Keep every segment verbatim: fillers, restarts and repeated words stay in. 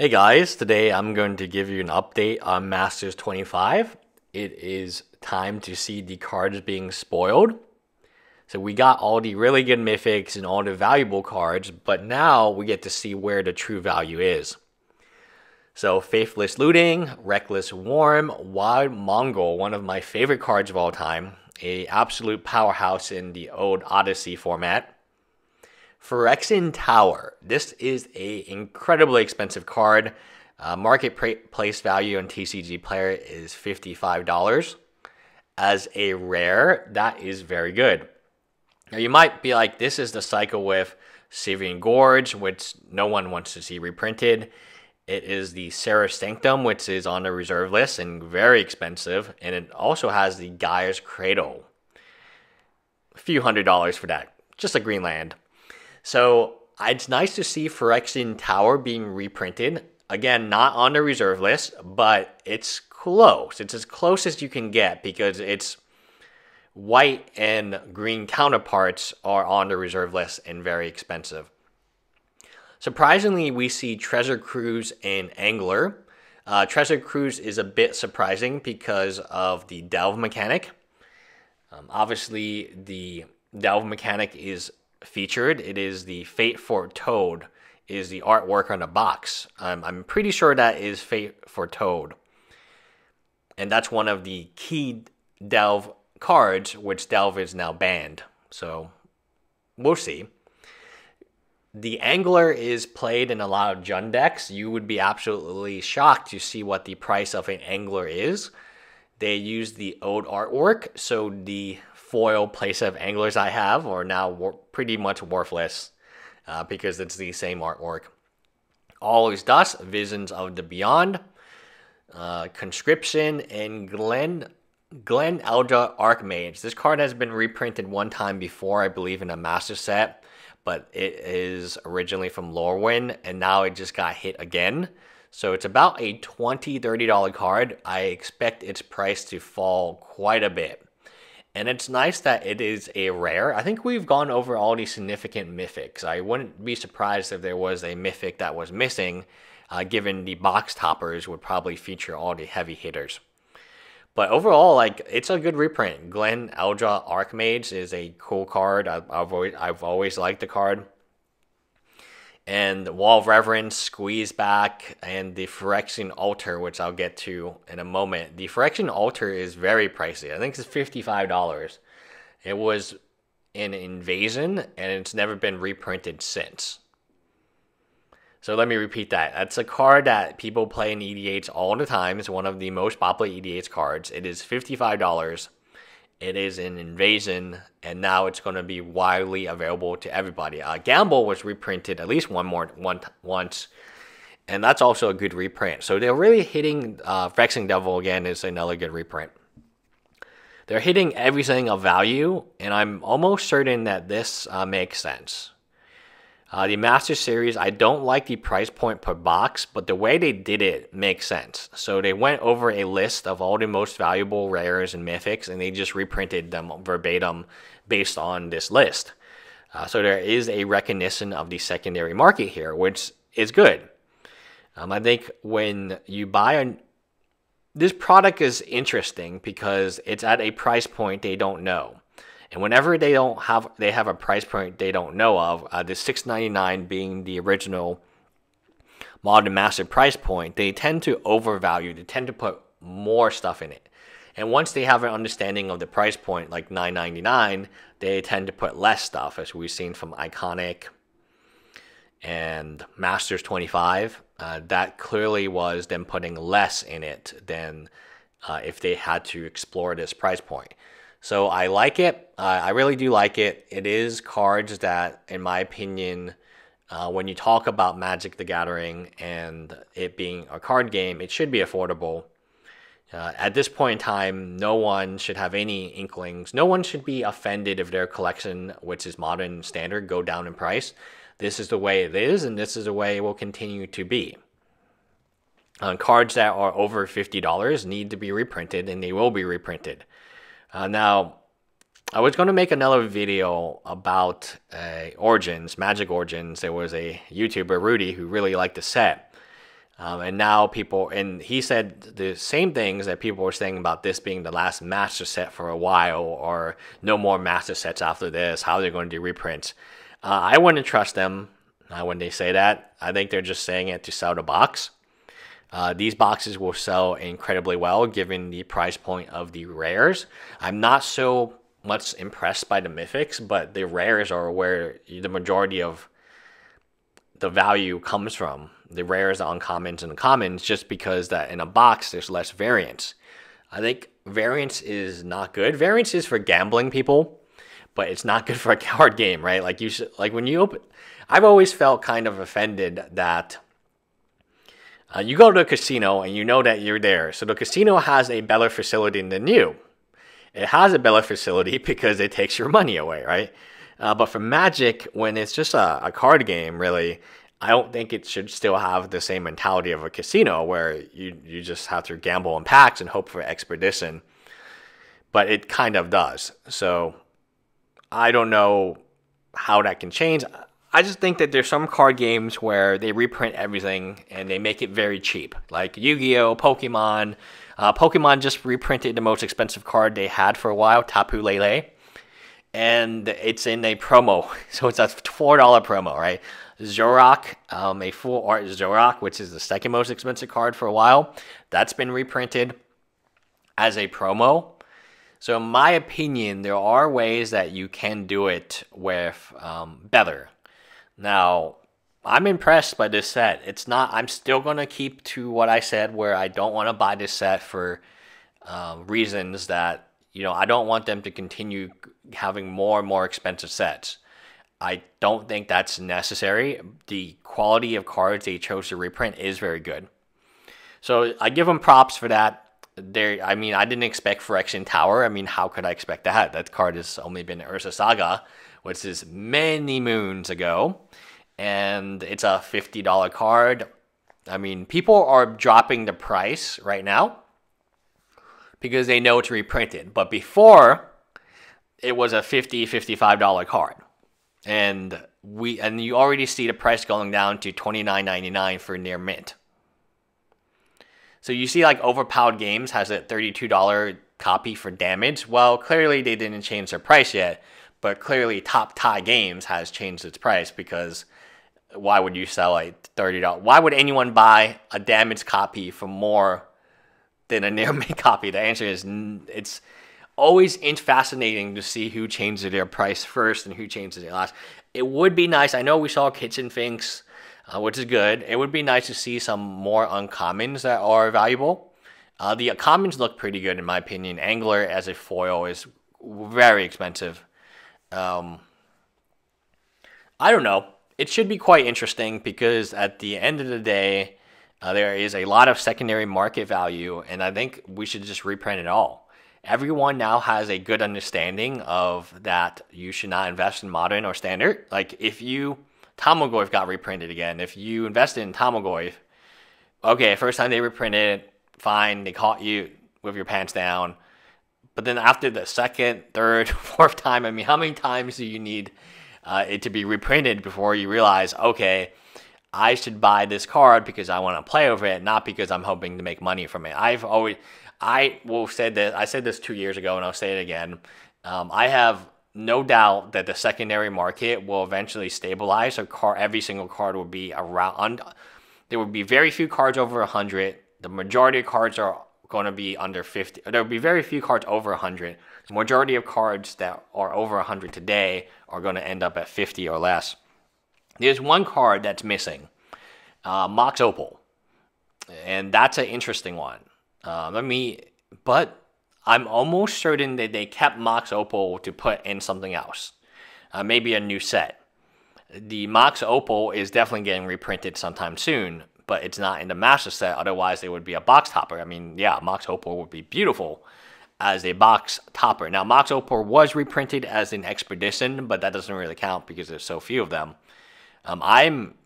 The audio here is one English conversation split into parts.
Hey guys, today I'm going to give you an update on Masters twenty-five. It is time to see the cards being spoiled. So we got all the really good mythics and all the valuable cards, but now we get to see where the true value is. So Faithless Looting, Reckless Wurm, Wild Mongol, one of my favorite cards of all time, an absolute powerhouse in the old Odyssey format. Phyrexian Tower. This is an incredibly expensive card. Uh, marketplace value on T C G Player is fifty-five dollars. As a rare, that is very good. Now you might be like, this is the cycle with Searing Gorge, which no one wants to see reprinted. It is the Serra Sanctum, which is on the reserve list and very expensive. And it also has the Gaea's Cradle. A few hundred dollars for that. Just a green land. So it's nice to see Phyrexian Tower being reprinted. Again, not on the reserve list, but it's close. It's as close as you can get because its white and green counterparts are on the reserve list and very expensive. Surprisingly, we see Treasure Cruise and Angler. Uh, Treasure Cruise is a bit surprising because of the Delve mechanic. Um, obviously, the Delve mechanic is featured. It is the Fate for Toad is the artwork on the box. Um, I'm pretty sure that is Fate for Toad. And that's one of the key Delve cards, which Delve is now banned. So we'll see. The Angler is played in a lot of Jund decks. You would be absolutely shocked to see what the price of an Angler is. They use the old artwork, so the foil playset of Anglers I have are now pretty much worthless uh, because it's the same artwork. Always Dust, Visions of the Beyond, uh, Conscription, and Glen Glen Elendra Archmage. This card has been reprinted one time before, I believe, in a master set, but it is originally from Lorwyn, and now it just got hit again. So it's about a twenty to thirty dollar card. I expect its price to fall quite a bit. And it's nice that it is a rare. I think we've gone over all the significant mythics. I wouldn't be surprised if there was a mythic that was missing, uh, given the box toppers would probably feature all the heavy hitters. But overall, like, it's a good reprint. Glen Elendra Archmage is a cool card. I've, I've, always, I've always liked the card. And the Wall of Reverence, Squeeze Back, and the Phyrexian Altar, which I'll get to in a moment. The Phyrexian Altar is very pricey. I think it's fifty-five dollars. It was in Invasion, and it's never been reprinted since. So let me repeat that. That's a card that people play in E D H all the time. It's one of the most popular E D H cards. It is fifty-five dollars. It is an Invasion, and now it's going to be widely available to everybody. Uh, Gamble was reprinted at least one more one once, and that's also a good reprint. So they're really hitting uh, Vexing Devil again is another good reprint. They're hitting everything of value, and I'm almost certain that this uh, makes sense. Uh, the Master Series, I don't like the price point per box, but the way they did it makes sense. So they went over a list of all the most valuable rares and mythics, and they just reprinted them verbatim based on this list. Uh, so there is a recognition of the secondary market here, which is good. Um, I think when you buy a... This product is interesting because it's at a price point they don't know. And whenever they don't have, they have a price point they don't know of, uh, the six ninety-nine being the original Modern Master price point, they tend to overvalue. They tend to put more stuff in it. And once they have an understanding of the price point, like nine ninety-nine, they tend to put less stuff, as we've seen from Iconic and Masters twenty-five. Uh, that clearly was them putting less in it than uh, if they had to explore this price point. So I like it. Uh, I really do like it. It is cards that, in my opinion, uh, when you talk about Magic the Gathering and it being a card game, it should be affordable. Uh, at this point in time, no one should have any inklings. No one should be offended if their collection, which is Modern and Standard, go down in price. This is the way it is, and this is the way it will continue to be. Uh, cards that are over fifty dollars need to be reprinted, and they will be reprinted. Uh, now, I was going to make another video about uh, Origins, Magic Origins. There was a YouTuber, Rudy, who really liked the set. Um, and now people, and he said the same things that people were saying about this being the last master set for a while, or no more master sets after this, how they're going to do reprints. Uh, I wouldn't trust them uh, when they say that. I think they're just saying it to sell the box. Uh, these boxes will sell incredibly well given the price point of the rares. I'm not so much impressed by the mythics, but the rares are where the majority of the value comes from. The rares, the uncommons, and the commons, just because that in a box there's less variance. I think variance is not good. Variance is for gambling people, but it's not good for a card game, right? Like you should, like when you open, I've always felt kind of offended that uh, you go to a casino and you know that you're there. So the casino has a better facility than you. It has a better facility because it takes your money away, right? Uh, but for Magic, when it's just a, a card game, really, I don't think it should still have the same mentality of a casino where you, you just have to gamble in packs and hope for expedition. But it kind of does. So I don't know how that can change. I just think that there's some card games where they reprint everything and they make it very cheap. Like Yu-Gi-Oh!, Pokemon. Uh, Pokemon just reprinted the most expensive card they had for a while, Tapu Lele. And it's in a promo. So it's a four dollar promo, right? Zoroark, um, a full art Zoroark, which is the second most expensive card for a while, that's been reprinted as a promo. So in my opinion, there are ways that you can do it with um, better. Now, I'm impressed by this set. It's not, I'm still going to keep to what I said, where I don't want to buy this set for uh, reasons that, you know, I don't want them to continue having more and more expensive sets. I don't think that's necessary. The quality of cards they chose to reprint is very good. So I give them props for that. They're, I mean, I didn't expect Phyrexian Tower. I mean, how could I expect that? That card has only been Ursa Saga, which is many moons ago. And it's a fifty dollar card. I mean, people are dropping the price right now because they know it's reprinted. But before, it was a fifty, fifty-five dollar card. And we and you already see the price going down to twenty-nine ninety-nine for near mint. So you see, like, Overpowered Games has a thirty-two dollar copy for Damage. Well, clearly they didn't change their price yet, but clearly Top Tie Games has changed its price, because why would you sell a thirty dollar? Why would anyone buy a Damage copy for more than a near mint copy? The answer is it's always fascinating to see who changes their price first and who changes their last. It would be nice. I know we saw Kitchen Finks, uh, which is good. It would be nice to see some more uncommons that are valuable. Uh, the commons look pretty good in my opinion. Angler as a foil is very expensive. Um, I don't know. It should be quite interesting, because at the end of the day, uh, there is a lot of secondary market value, and I think we should just reprint it all. Everyone now has a good understanding of that you should not invest in Modern or Standard. Like, if you... Tarmogoyf got reprinted again. If you invested in Tarmogoyf, okay, first time they reprinted it, fine, they caught you with your pants down. But then after the second, third, fourth time, I mean, how many times do you need uh, it to be reprinted before you realize, okay, I should buy this card because I want to play over it, not because I'm hoping to make money from it. I've always... I will say that I said this two years ago, and I'll say it again. Um, I have no doubt that the secondary market will eventually stabilize. So car, every single card will be around. There will be very few cards over a hundred. The majority of cards are going to be under fifty. There will be very few cards over a hundred. The majority of cards that are over a hundred today are going to end up at fifty or less. There's one card that's missing, uh, Mox Opal, and that's an interesting one. Um, let me, but I'm almost certain that they kept Mox Opal to put in something else, uh, maybe a new set. The Mox Opal is definitely getting reprinted sometime soon, but it's not in the master set. Otherwise, it would be a box topper. I mean, yeah, Mox Opal would be beautiful as a box topper. Now, Mox Opal was reprinted as an expedition, but that doesn't really count because there's so few of them. Um, I'm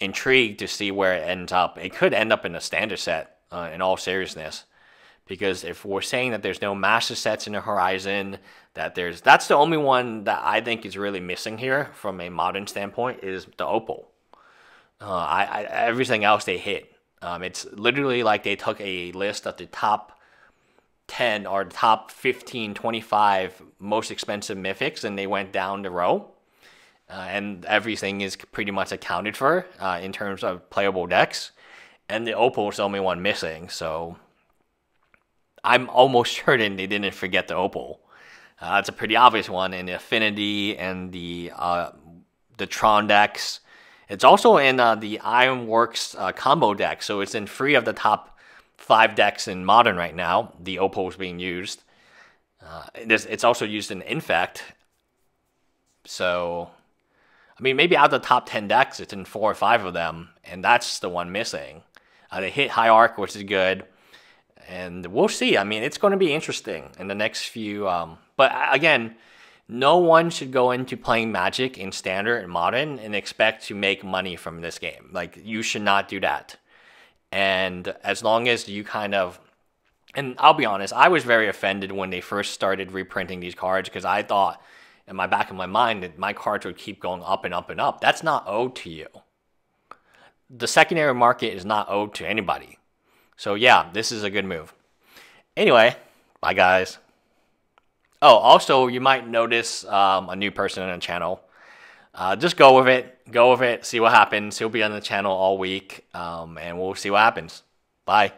intrigued to see where it ends up. It could end up in a standard set. Uh, in all seriousness, because if we're saying that there's no master sets in the horizon, that there's that's the only one that I think is really missing here from a modern standpoint is the Opal. Uh, I, I everything else they hit. Um, it's literally like they took a list of the top ten or top fifteen, twenty-five most expensive mythics, and they went down the row. Uh, and everything is pretty much accounted for uh, in terms of playable decks. And the Opal is the only one missing, so I'm almost certain they didn't forget the Opal. Uh, it's a pretty obvious one in the Affinity and the uh, the Tron decks. It's also in uh, the Ironworks uh, combo deck, so it's in three of the top five decks in Modern right now. The Opal is being used. Uh, it's also used in Infect. So, I mean, maybe out of the top ten decks, it's in four or five of them, and that's the one missing. Uh, they hit High Arc, which is good, and we'll see. I mean, it's going to be interesting in the next few. Um, but again, no one should go into playing Magic in Standard and Modern and expect to make money from this game. Like, you should not do that. And as long as you kind of, and I'll be honest, I was very offended when they first started reprinting these cards, because I thought in my back of my mind that my cards would keep going up and up and up. That's not owed to you. The secondary market is not owed to anybody. So yeah, this is a good move. Anyway, bye guys. Oh, also, you might notice um, a new person on the channel. Uh, just go with it. Go with it. See what happens. He'll be on the channel all week, um, and we'll see what happens. Bye.